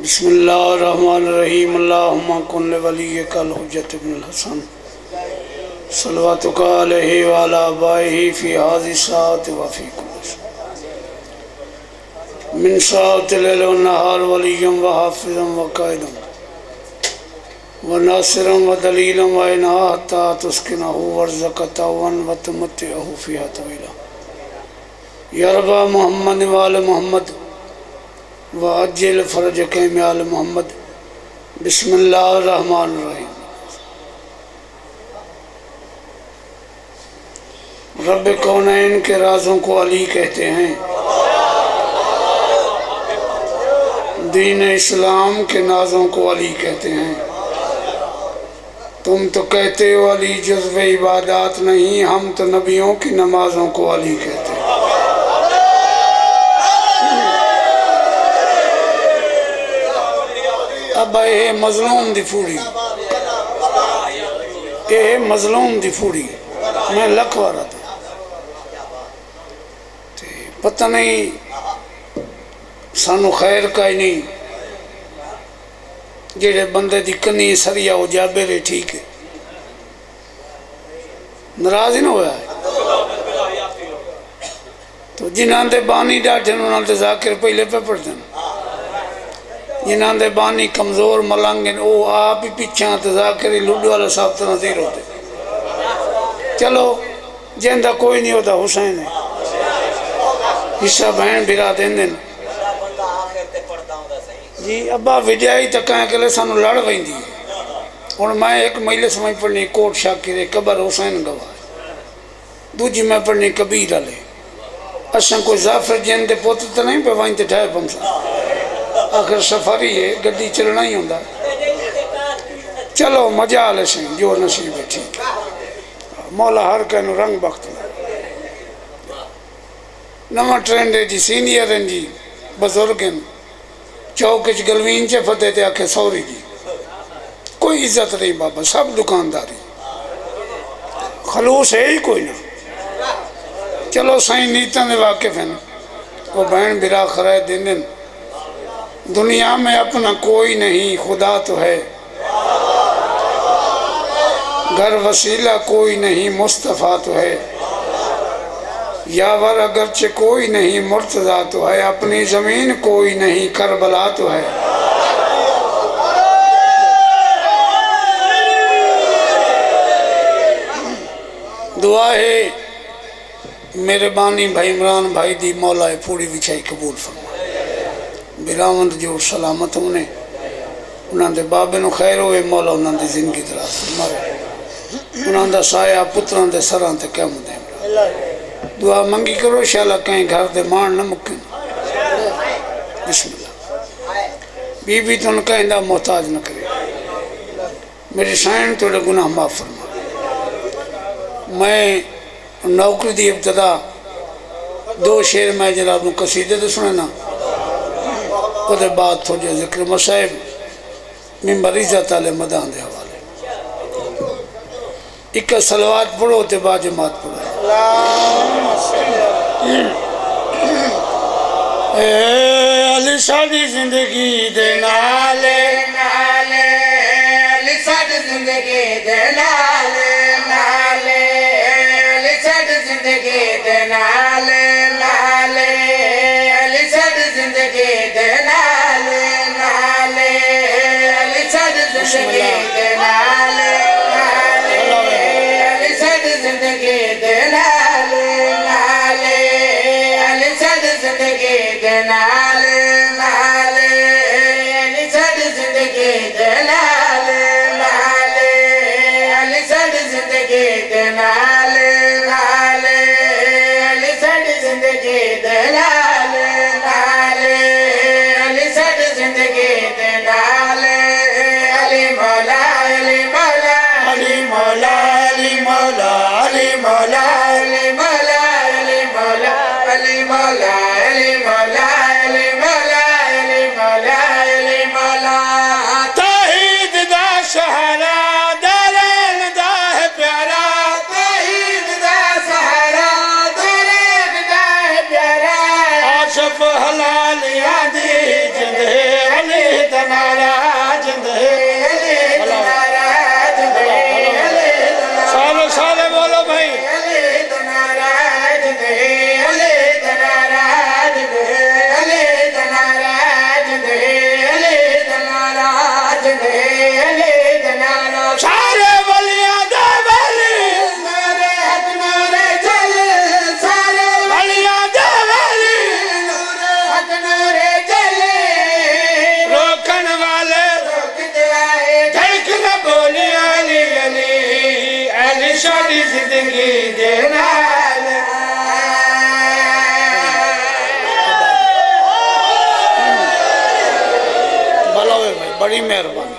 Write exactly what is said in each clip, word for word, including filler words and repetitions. बिस्मिल्लाहिर्रहमानिर्रहीम अल्लाहुम्मा कुन लिवलियिकल हुज्जत इब्नुल हसन सल्लल्लाहु अलैहि व अला आलिहि फी हाज़िहि साअत व फी कुल्लि मिन साअतिल लैल व नहार वलिय्यम व हाफ़िज़म व काइदम व नासिरम व दलीलम व इनाता तुस्किनहु वर्ज़क़ तवन व तुमतिहु फ़ीहा तवीला या रब्बा मुहम्मद व आल मुहम्मद व अज्जिल फ़रज कैम आल मोहम्मद। बिस्मिल्लाहिर्रहमानिर्रहीम। रब कौनैन के राज़ों को अली कहते हैं। दीन इस्लाम के नाज़ों को अली कहते हैं। तुम तो कहते हो अली जुज़्व इबादात नहीं, हम तो नबियों की नमाज़ों को अली कहते हैं। ए मजलूम दी फूड़ी, ए मजलूम दी फूड़ी, मैं लख वारा था। पता नहीं सानू खैर का ही नहीं, जेड़े बंदे दी कनी सरिया हो जाबे रे ठीक है, नाराज ही ना होया है। तो जिन्हां दे बानी डाठे उन्हां दे ज़ाकिर पहले पे पढ़दे ने, जिन्हां दे बानी कमज़ोर मलंग हैं वो आप ही पिछा ज़ाकिर लुड वाला साहब तो नज़ीर होते। चलो जिंदा कोई नहीं होता, हुसैन है हिस्सा बहन बिरा देंदे जी। अब्बा विद्याई तक कहले सानू लड़ वेंदी है। हुण मैं एक महिला समय पढ़नी कोट शाकिर कबर हुसैन गवाह, दूजी मैं पढ़नी कबीर आले। असां कोई जाफर जैन के पुत तो नहीं पे वहीं ठाए पमसा, आखिर सफर ही है, गड्डी चलना ही होंदा। चलो मजा आले सही, जो नसीब है ठीक। मौला हर कहू रंग वक्त नवा ट्रेंड है जी, सीनियर हैं जी, बुजुर्ग हैं। चौक च गलवीन च फतेह ते आखे सौरी जी, कोई इज्जत नहीं बाबा, सब दुकानदारी खलूस है ही कोई ना। चलो सही नीतों के वाकिफ हैं, वो बहन बिरा खराए दिन दिन। दुनिया में अपना कोई नहीं, खुदा तो है। घर वसीला कोई नहीं, मुस्तफ़ा तो है। यावर अगरचे कोई नहीं, मुर्तज़ा तो है। अपनी ज़मीन कोई नहीं, करबला तो है। दुआ है मेरे बानी भाई इमरान भाई दी, मौलाए पूरी विछाई कबूल फरमा। बिरावंत जो सलामत होने, उन्होंने बाबे नु खैर होवे, मौला उन्होंने जिंदगी दराज फरमावे, उन्होंने साया पुत्रां दे सरां ते कम दे। दुआ मंगी करो इंशाअल्लाह कहीं घर दे मान न मुक्के। बिस्मिल्लाह। बीबी तुन कहीं दा मोहताज न करे, मेरे साइन तेरे गुनाह माफ़ फरमा। मैं नौकरी दी इब्तदा दो शेर मैं जनाब नु कसीदे दे सुनाना, उसके बाद थोड़े जिक्र मसाइब मिम्बर इज़्ज़त आले मदान के हवाले। इक्का सलवात पढ़ो तो बाजमात पढ़ो। अली साडी जिंदगी दे नाले नाले, अली साडी जिंदगी दे नाले नाले, अली साडी जिंदगी दे नाले नाले, अली साडी जिंदगी दे नाले नाले, अली साडी जिंदगी दे नाले नाले, अली साडी जिंदगी दे नाले नाले, अली साडी जिंदगी दे नाले नाले, अली साडी जिंदगी सारी जिंदगी देना भला हुए भाई, बड़ी मेहरबानी।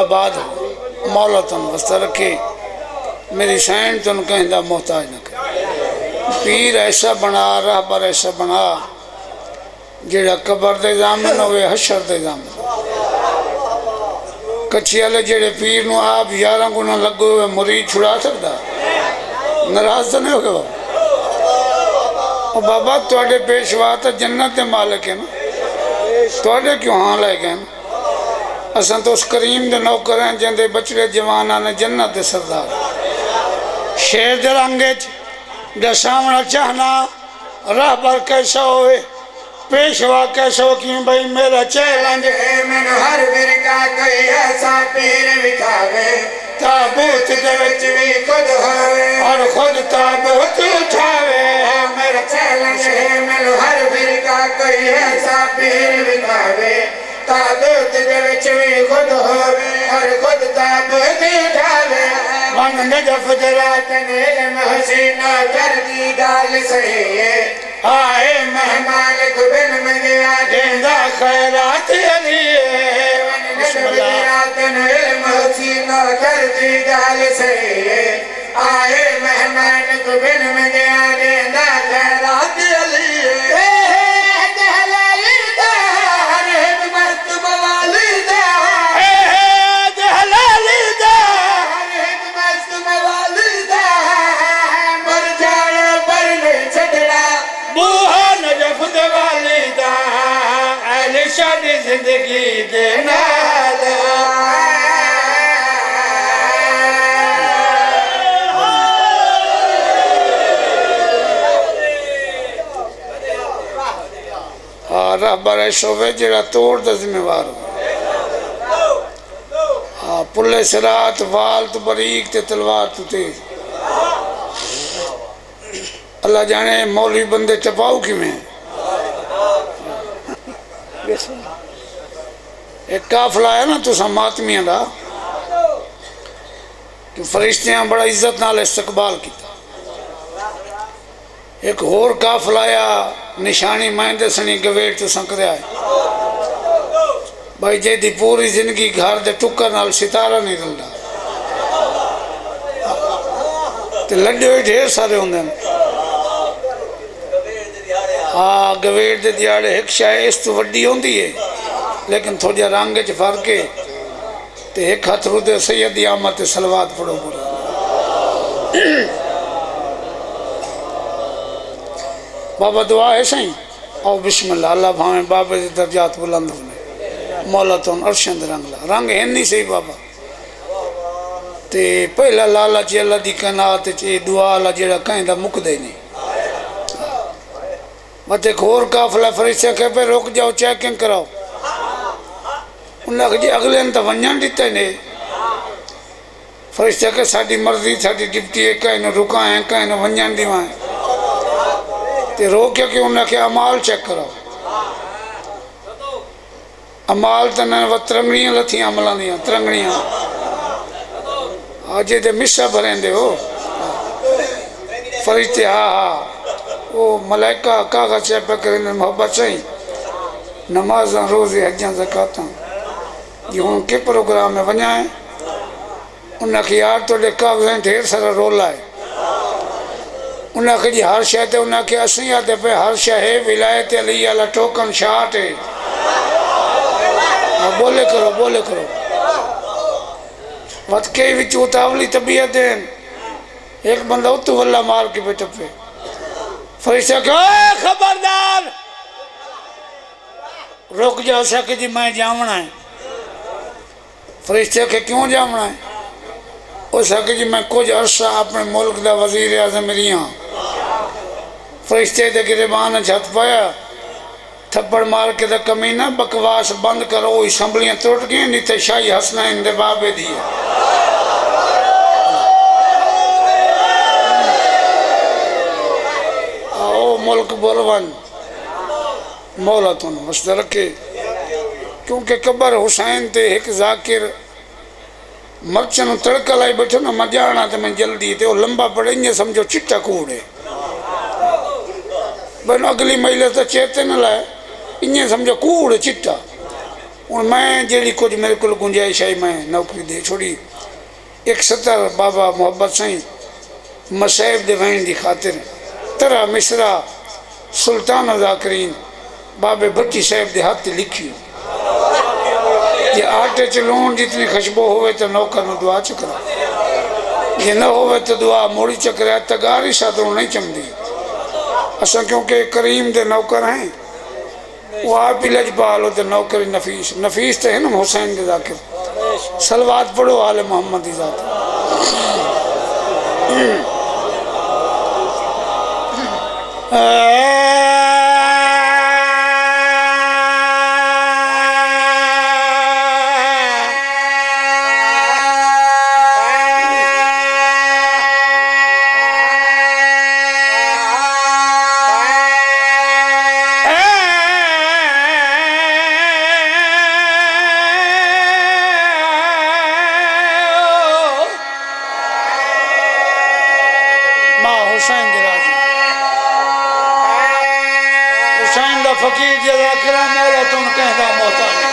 आबाद मौला तुम वस्ता रखे, मेरी सैन तुम कहना मोहताज न कर। पीर ऐसा बना, रहबर ऐसा बना, जेड़ा कबर दे जामन होवे हशर दे जामन। कच्चे वाले जेड़े पीर नू आप यारा गुना लगो हुए मुरीद छुड़ा सकता, नाराज तो नहीं होगा बाबा? थोड़े पेशवा तो जन्नत के मालिक है ना, थोड़े क्यों हाँ लै गए? असा तो उस करीम के नौकर हैं जिंदे बचड़े जवाना ने जन्नत के सरदार। शेर दे रंग दसावना चाहना, रहबर कैसा होवे पेशवा कैसा हो? क्यों भाई मेरा चैलेंज है, मैंने हर वीर का कोई ऐसा पीर बिठावे ताबूत दे विच भी खुद होवे और खुद ताबूत उठावे। मेरा चैलेंज है, मैंने हर वीर का कोई ऐसा पीर बिठावे ताबूत दे विच भी खुद होवे और खुद ताबूत उठावे। मन नजफ जरा तने महसीना कर दी गाल सही है, आए मेहमान गुबन मंगिया देंदा खैरात अलिए। मसीना कर दी गाल सही है, आए मेहमान गुबन मंगिया देंदा खैरात अलिए। शादी जिंदगी देना शोबे जरा तोड़ जिम्मेवार हो। पुले सरात वाल तो बरीक ते तलवार तू तेज। अल्लाह जाने मौलवी बंदे टपाऊ किवें। एक काफिला है ना तुसा मातमिया का, फरिश्तियां बड़ा इज्जत नाल इस्तकबाल किया। एक होर काफिला आया, निशानी माइंदे सनी गवेट तो संकरिया है भाई, जेदी पूरी जिंदगी घर के टुक्कर नाल सितारा नहीं रलदा ते लड्डे ढेर सारे होंदे ने। हाँ गवेट के दिहाड़े एक शाय इस तो वड्डी होंदी है, लेकिन थोड़ा रंग च फर्क है। तो एक हथ रुदे सैयद दी आमद सलवात पढ़ो पूरा। बाबा दुआ है सही और बिस्मिल्लाह अल्लाह भावें बाबे के दर्जात बुलंद होने, मौला तो अरशंद रंगला रंग है नहीं सही बाबा। तो पहला लाला जी अल्लाह की कनात दुआ अला जरा कहता मुकदे नहीं। मत एक होर काफिला फरिश्ते कह पे रुक जाओ चेकिंग कराओ। उन्हें आख जी अगले ने तो वंजन दिता ही नहीं। फरिश्ते कह साड़ी मर्जी साड़ी डिप्टी है, कहीं ने रुकाएं कहीं ने वंजन दिवाएं। तो रोके कि उन्हें आख अमाल चेक कराओ। अमाल तो ना तरंगड़ियाँ लथियाँ अमलों दियाँ तरंगड़ियाँ अजे तो मिसा भरेंदे हो फरिश्ते। हाँ हाँ वो मलाइका कागज चेप करेंगे मोहब्बत सही नमाज रोजे हजा जक़ात जो हम के प्रोग्राम में वना है। उन्हें आखिर यार थोड़े कागज ढेर सारा रोला है। उन्हें आखिर जी हर शह उन्हें आखिर असली आते पे हर शह विलायत अली वाला टोकन शाट है। हाँ बोले करो बोले करो वत के बिच उतावली तबीयत है। एक बंदा उतू वल्ला मार के पे टपे फरिश्ता कहो खबरदार रुक जाओ सके जी मैं जावना है। फरिश्ते के क्यों जावना है? हो सके जी मैं कुछ अरसा अपने मुल्क का वजीर आजम रही हाँ। फरिश्ते के गिरबान छत पाया थप्पड़ मार के कमीना बकवास बंद करो, असम्बलियाँ टुट गई नहीं तो शाही हसना इंदे बाबे दी। मुल्क बोलवन मौला तुम मस्त रखे, क्योंकि कबर हुसैन ते एक जाकिर मर्च नो तड़का लाई बैठो ना मजाणा तमें जल्दी तो लंबा पड़े ये समझो चिट्टा कूड़े बनो अगली महिला तो चेतन लाए इं समझो कूड़ चिट्टा हूँ मैं जी कुछ मेरे को गुंजाइश आई मैं नौकरी दे छोड़ी एक सत्तर बाबा मोहब्बत साई मसैब दे वहन की खातिर तरा मिश्रा सुल्तान ज़ाकरीन बाबे भट्टी साहब के हाथ लिखी ये आटे च लूण जितनी खुशबू होवे तो नौकर में दुआ च करो ये न होवे तो दुआ मोड़ी च करे तगारी साधो नहीं चमदी अस क्योंकि करीम दे नौकर हैं वो आप ही लजपाल हो तो नौकरी नफीस नफीस तो है ना हुसैन के जाकिर सलवात पढ़ो आले मोहम्मद की जात फकीर जदा करा मेरा तुम कहना मोहता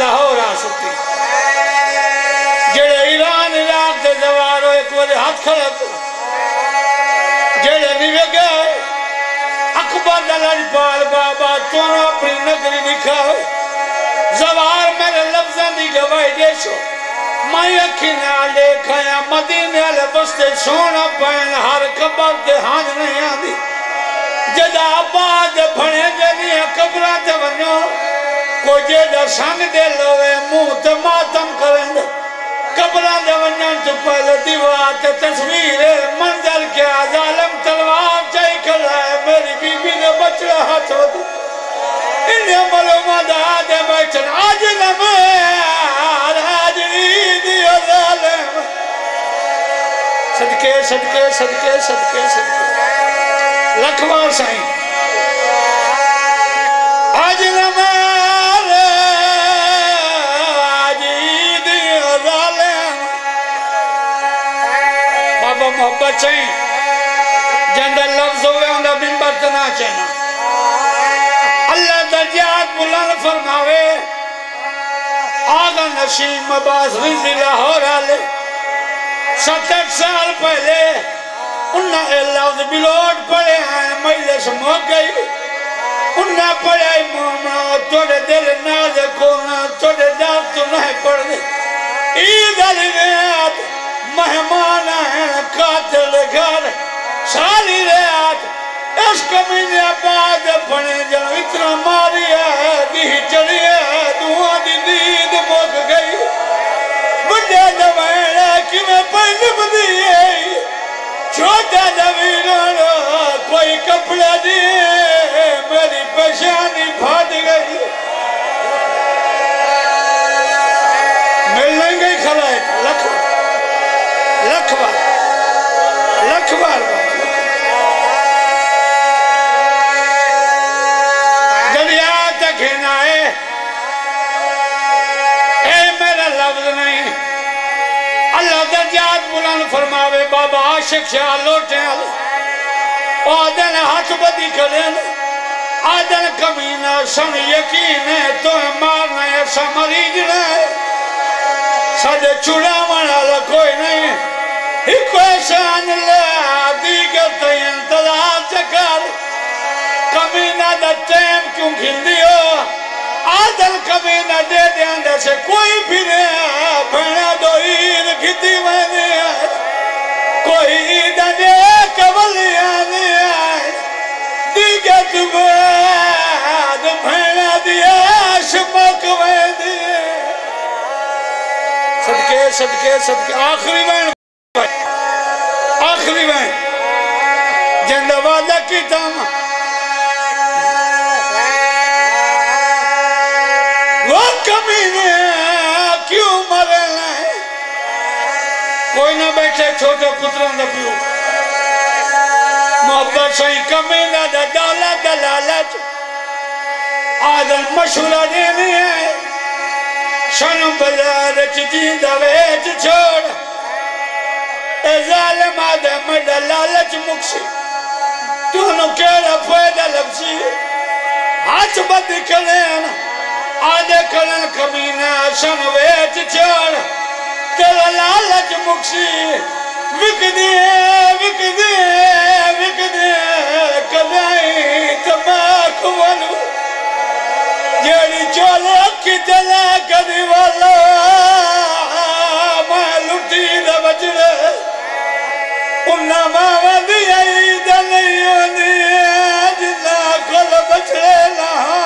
लाहौर आ सकती बात करत जेड़े निवेगे अकबर ललनपाल बाबा तोन अपनी नगरी दिखाओ जवार मेरे लफ्जा दी गवाही देशो मैं अखिना लेखाया मदीने वाले बस्ते सोना पैन हर कबर ते हाज नहीं आंदी जदा आबाद भणे जनी कबरा ते वनो को जेदा संग दे लोवे मुंह ते मातम करेंगे कबरा दे वनन तो पहले दीवार ते तस्वीर मंजर के जालिम तलवार चाई खड़ा है मेरी बीबी ने बचड़ा हाथ होती इने मलमा दा दे बैठन आज न मैं आज दी जालिम सदके सदके सदके सदके सदके लखवार साईं आज न मोहब्बत चाहिए जंदा लफ्ज होवे उंदा बिंबर तना चाहिए अल्लाह दर्जात बुलंद फरमावे आगा नशीम अब्बास रिजी लाहौर वाले सत्तर साल पहले उन्ना ए लफ्ज बिलोट पड़े हैं मजलिस मौके उन्ना पढ़े मोमना तोड़े दिल नाज कोना तोड़े दांत तो नहीं पड़े ईद अली रात मेहमान है कातिल घर साली रात इश्क में आबाद बने जन इतना मारिया है दी चढ़ी है दुआ दी नींद मुक गई बुढ़े दवेड़ा कि मैं पलप दी छोटा दवीरा कोई कपड़ा दी मेरी पेशानी फाट गई मिलने गई खड़ा लख लखवार लखवार दुनिया तक ना है ए मेरा लफ्ज नहीं अल्लाह दर्जात बुलंद फरमावे बाबा आशिक शाह लोटे आदन हाथ बदी करें आदन कमीना सन यकीन है तो मारना ऐसा मरीज ना है साढ़े चुड़ा वाला कोई नहीं इक्वेशन ले दीगर तो इंतजार चकर कमीना द टाइम क्यों खिलती हो आदल कमीना दे देने से कोई फिरे भैया दो ईद खिती मैंने कोई ईद दे कबलिया ने दीगर तुम्हें तो भैया दिया शमक में दिए सदके सदके सदके आखिरी में आखिरी में जंदा वादा की तम वो कमीने क्यों मरे नहीं कोई ना बैठे छोटे पुत्र ना पियो मोहब्बत सही कमीना दा दौलत दलालत आदम मशूरा देनी है सन बाजार जींदा वेच छोड़ ए जालिम आदम लालच मुक्सी तूनो केड़ा फायदा लफसी हाथ बंद करे आदे करन कमीना सन वेच छोड़ तेरा लालच मुक्सी विक दे विक दे विक दे कदाई तमाक वालू जेड़ी चोले की तला कदी वाला मैं लुटी दा बचड़े उन्ना मावा दी आई दे नहीं होनी जिन्ना कोल बचड़े ना